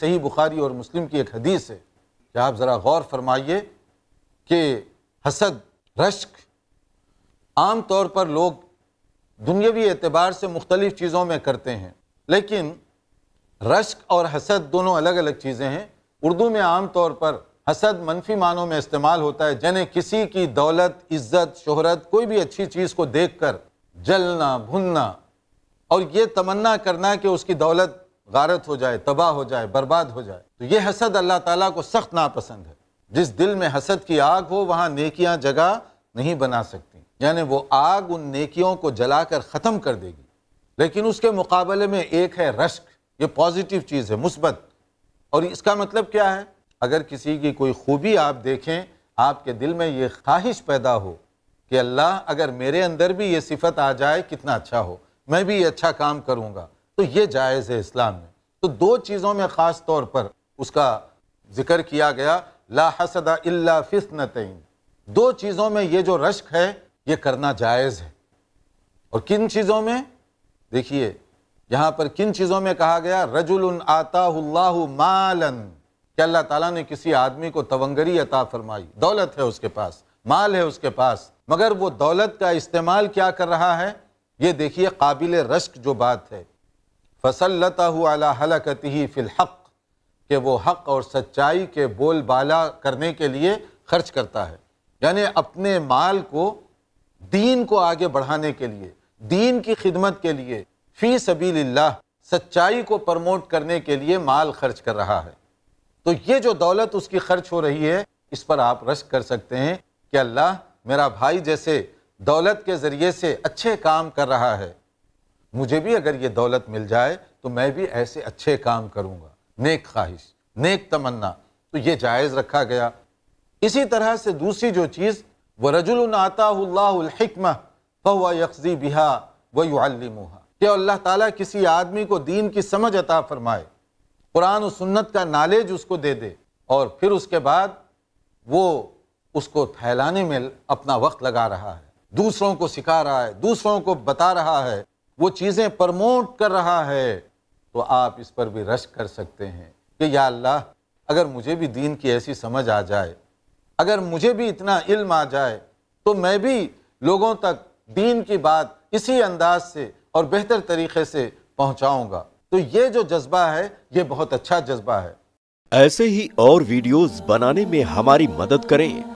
सही बुखारी और मुस्लिम की एक हदीस है कि आप ज़रा गौर फरमाइए कि हसद, रश्क आम तौर पर लोग दुनियावी एतबार से मुख्तलिफ़ चीज़ों में करते हैं, लेकिन रश्क और हसद दोनों अलग अलग चीज़ें हैं। उर्दू में आम तौर पर हसद मनफी मानों में इस्तेमाल होता है, यानी किसी की दौलत, इज्जत, शोहरत, कोई भी अच्छी चीज़ को देख कर जलना, भुनना और ये तमन्ना करना कि उसकी दौलत गारत हो जाए, तबाह हो जाए, बर्बाद हो जाए। तो ये हसद अल्लाह ताला को सख्त नापसंद है। जिस दिल में हसद की आग हो वहाँ नेकियाँ जगह नहीं बना सकती, यानी वो आग उन नेकियों को जलाकर ख़त्म कर देगी। लेकिन उसके मुकाबले में एक है रश्क, ये पॉजिटिव चीज़ है, मुस्बत। और इसका मतलब क्या है? अगर किसी की कोई खूबी आप देखें, आपके दिल में ये ख्वाहिश पैदा हो कि अल्लाह अगर मेरे अंदर भी ये सिफत आ जाए कितना अच्छा हो, मैं भी ये अच्छा काम करूँगा, तो ये जायज़ है इस्लाम में। तो दो चीज़ों में ख़ास तौर पर उसका जिक्र किया गया, ला हसदा इल्ला फिस्नतैन, दो चीज़ों में ये जो रश्क है ये करना जायज़ है। और किन चीज़ों में, देखिए यहाँ पर किन चीज़ों में कहा गया, रजुलन आताहुल्लाहु मालन, कि अल्लाह ताला ने किसी आदमी को तवंगरी अता फरमाई, दौलत है उसके पास, माल है उसके पास, मगर वो दौलत का इस्तेमाल क्या कर रहा है, ये देखिए काबिल रश्क जो बात है। फसल्लतहु अला हलकतिही फिल हक, कि वो हक और सच्चाई के बोल बाला करने के लिए खर्च करता है, यानी अपने माल को दीन को आगे बढ़ाने के लिए, दीन की खिदमत के लिए, फी सबीलिल्लाह सच्चाई को प्रमोट करने के लिए माल खर्च कर रहा है। तो ये जो दौलत उसकी खर्च हो रही है, इस पर आप रश्क कर सकते हैं कि अल्लाह मेरा भाई जैसे दौलत के ज़रिए से अच्छे काम कर रहा है, मुझे भी अगर ये दौलत मिल जाए तो मैं भी ऐसे अच्छे काम करूँगा, नेक ख्वाहिश, नेक तमन्ना, तो ये जायज़ रखा गया। इसी तरह से दूसरी जो चीज़, व रजुलन आताहुल्लाहुल हिक्मा फहुवा यख्ज़ी बिहा व युअल्लिमुहा, कि अल्लाह ताला किसी आदमी को दीन की समझ अता फरमाए, कुरान और सुन्नत का नॉलेज उसको दे दे और फिर उसके बाद वो उसको फैलाने में अपना वक्त लगा रहा है, दूसरों को सिखा रहा है, दूसरों को बता रहा है, वो चीज़ें प्रमोट कर रहा है, तो आप इस पर भी रश्क कर सकते हैं कि या अल्लाह अगर मुझे भी दीन की ऐसी समझ आ जाए, अगर मुझे भी इतना इल्म आ जाए तो मैं भी लोगों तक दीन की बात इसी अंदाज से और बेहतर तरीके से पहुंचाऊंगा। तो ये जो जज्बा है ये बहुत अच्छा जज्बा है। ऐसे ही और वीडियोस बनाने में हमारी मदद करें।